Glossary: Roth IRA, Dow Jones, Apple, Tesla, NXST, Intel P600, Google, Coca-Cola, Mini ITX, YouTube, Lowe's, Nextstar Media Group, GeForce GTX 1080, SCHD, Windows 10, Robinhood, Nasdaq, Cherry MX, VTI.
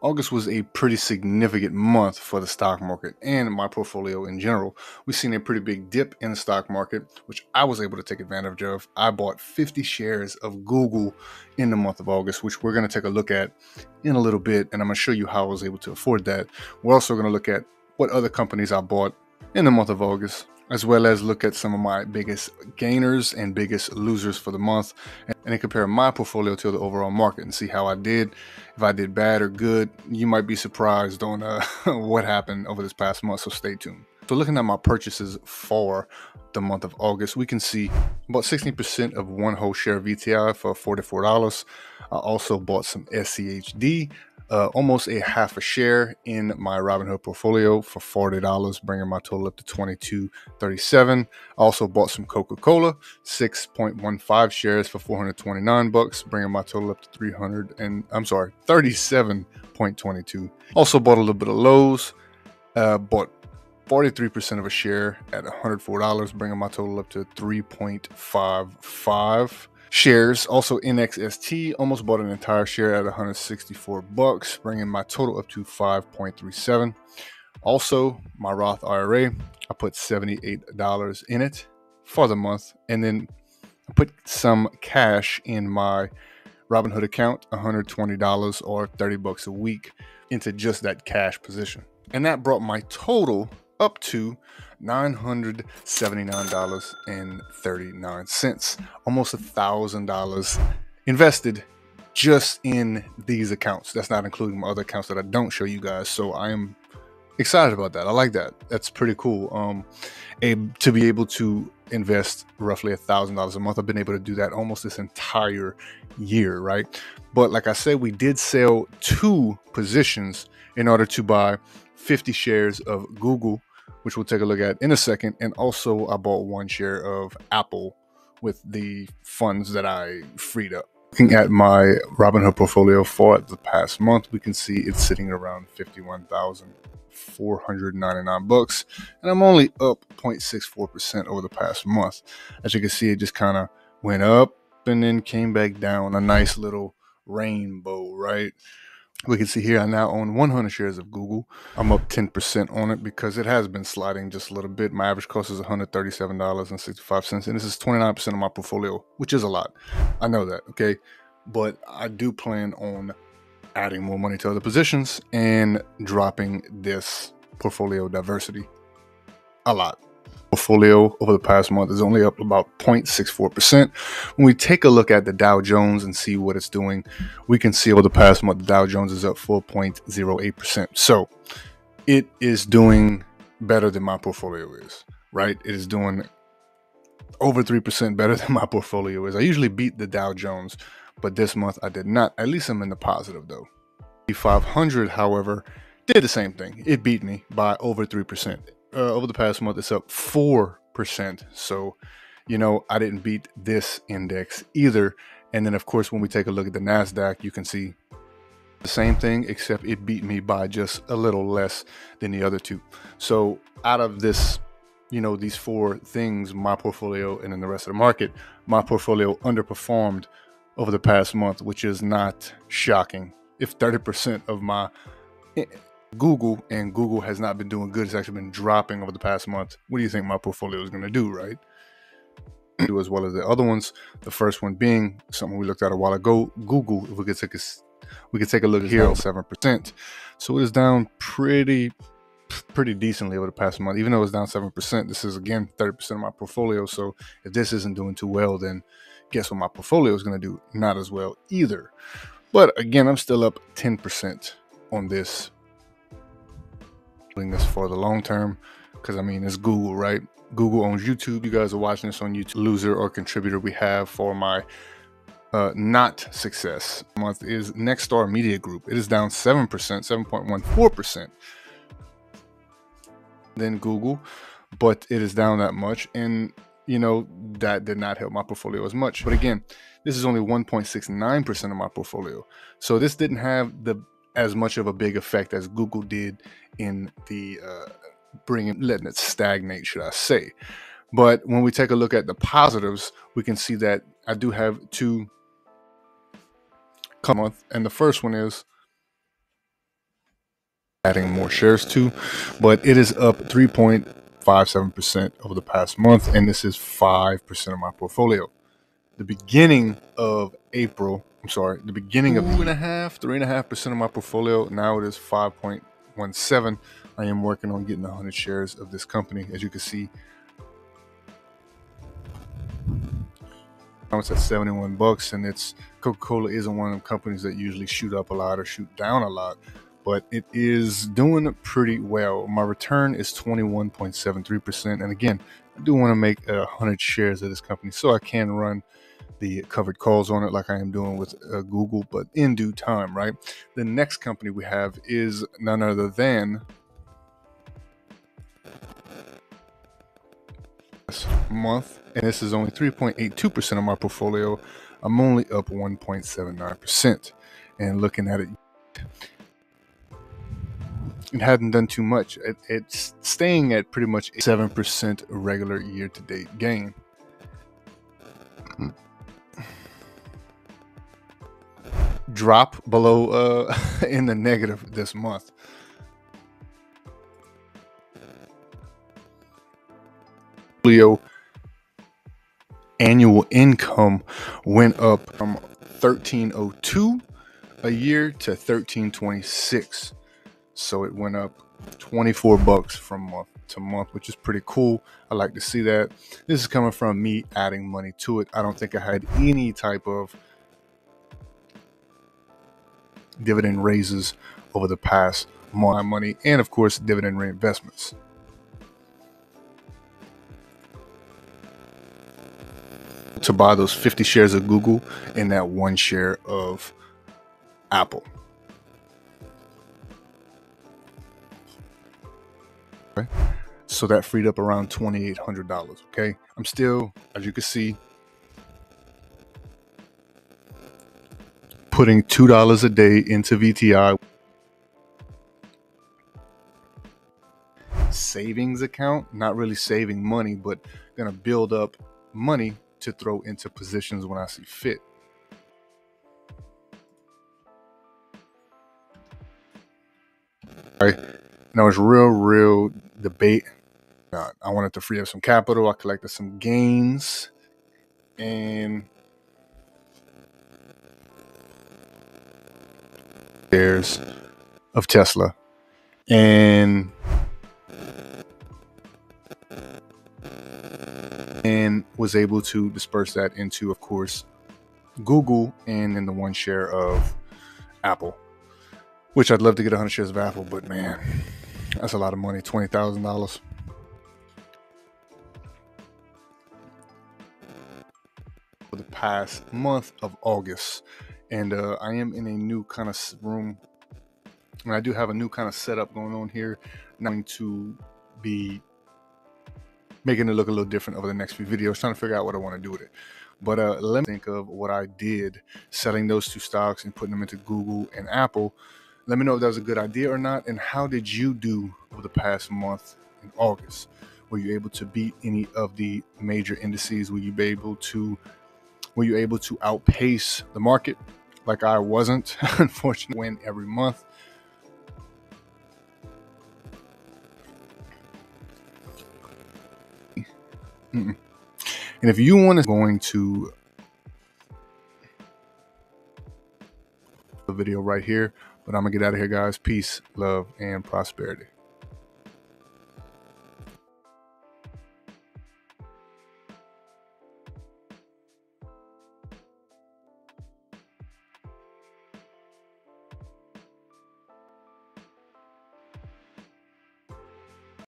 August was a pretty significant month for the stock market and my portfolio in general. We've seen a pretty big dip in the stock market, which I was able to take advantage of. I bought 50 shares of Google in the month of August, which we're going to take a look at in a little bit, and I'm going to show you how I was able to afford that. We're also going to look at what other companies I bought in the month of August, as well as look at some of my biggest gainers and biggest losers for the month, and then compare my portfolio to the overall market and see how I did. If I did bad or good, you might be surprised on what happened over this past month, so stay tuned. So looking at my purchases for the month of August, we can see about 16% of one whole share of VTI for $44. I also bought some SCHD, almost a half a share in my Robinhood portfolio for $40, bringing my total up to $22.37. I also bought some Coca-Cola, 6.15 shares for $429, bringing my total up to $37.22. Also bought a little bit of Lowe's, bought 43% of a share at $104, bringing my total up to 3.55. shares. Also NXST, almost bought an entire share at $164, bringing my total up to 5.37. Also my Roth IRA, I put $78 in it for the month, and then I put some cash in my Robinhood account, $120 or $30 a week, into just that cash position, and that brought my total up to $979.39, almost $1,000 invested just in these accounts. That's not including my other accounts that I don't show you guys. So I am excited about that. I like that. That's pretty cool. To be able to invest roughly $1,000 a month. I've been able to do that almost this entire year, right? But like I said, we did sell two positions in order to buy 50 shares of Google, which we'll take a look at in a second. And also I bought one share of Apple with the funds that I freed up. Looking at my Robinhood portfolio for the past month, we can see it's sitting around $51,499, and I'm only up 0.64% over the past month. As you can see, it just kind of went up and then came back down, a nice little rainbow, right? We can see here I now own 100 shares of Google. I'm up 10% on it because it has been sliding just a little bit. My average cost is $137.65, and this is 29% of my portfolio, which is a lot. I know that, okay? But I do plan on adding more money to other positions and dropping this portfolio diversity a lot. Portfolio over the past month is only up about 0.64%. When we take a look at the Dow Jones and see what it's doing, we can see over the past month the Dow Jones is up 4.08%. So it is doing better than my portfolio is, right? It is doing over 3% better than my portfolio is. I usually beat the Dow Jones, but this month I did not. At least I'm in the positive though. The 500, however, did the same thing. It beat me by over 3%. Over the past month, it's up 4%. So, you know, I didn't beat this index either. And then, of course, when we take a look at the Nasdaq, you can see the same thing, except it beat me by just a little less than the other two. So out of this, you know, these four things, my portfolio and then the rest of the market, my portfolio underperformed over the past month, which is not shocking. If 30% of my Google, and Google has not been doing good, it's actually been dropping over the past month, what do you think my portfolio is going to do, right? As well as the other ones, the first one being something we looked at a while ago, Google. If we could take a look here, 7%. So it is down pretty decently over the past month. Even though it's down 7%, this is again 30% of my portfolio. So if this isn't doing too well, then guess what my portfolio is going to do? Not as well either. But again, I'm still up 10% on this, this for the long term, because I mean, it's Google, right? Google owns YouTube. You guys are watching this on YouTube. Loser or contributor we have for my not success month is Nextstar Media Group. It is down 7%, 7.14%. Then Google, but it is down that much, and you know, that did not help my portfolio as much. But again, this is only 1.69% of my portfolio, so this didn't have the as much of a big effect as Google did in the letting it stagnate, should I say. But when we take a look at the positives, we can see that I do have two come month, and the first one is adding more shares to, but it is up 3.57% over the past month, and this is 5% of my portfolio. The beginning of April, I'm sorry, the beginning of 3.5% of my portfolio, now it is 5.17. I am working on getting 100 shares of this company. As you can see, now it's at 71 bucks, and it's Coca-Cola isn't one of them companies that usually shoot up a lot or shoot down a lot, but it is doing pretty well. My return is 21.73%, and again, I do want to make 100 shares of this company so I can run the covered calls on it like I am doing with Google, but in due time, right? The next company we have is none other than this month, and this is only 3.82% of my portfolio. I'm only up 1.79%, and looking at it, it hadn't done too much. It's staying at pretty much 7% regular year-to-date gain. Drop below in the negative this month. Leo annual income went up from 1302 a year to 1326, so it went up 24 bucks from month to month, which is pretty cool. I like to see that. This is coming from me adding money to it. I don't think I had any type of dividend raises over the past month. My money, and of course dividend reinvestments. To buy those 50 shares of Google and that 1 share of Apple. Okay. So that freed up around $2,800. Okay. I'm still, as you can see, putting $2 a day into VTI savings account, not really saving money, but gonna build up money to throw into positions when I see fit. All right. Now it's real debate. I wanted to free up some capital. I collected some gains, and shares of Tesla, and was able to disperse that into, of course, Google, and then the 1 share of Apple, which I'd love to get 100 shares of Apple, but man, that's a lot of money, $20,000. For the past month of August, and I am in a new kind of room, and I do have a new kind of setup going on here. I'm going to be making it look a little different over the next few videos, trying to figure out what I want to do with it. But let me think of what I did, selling those 2 stocks and putting them into Google and Apple. Let me know if that was a good idea or not, and how did you do over the past month in August? Were you able to beat any of the major indices? Were you able to outpace the market like I wasn't? Unfortunately, win every month. And if you want to going to the video right here, but I'm gonna get out of here, guys. Peace, love, and prosperity.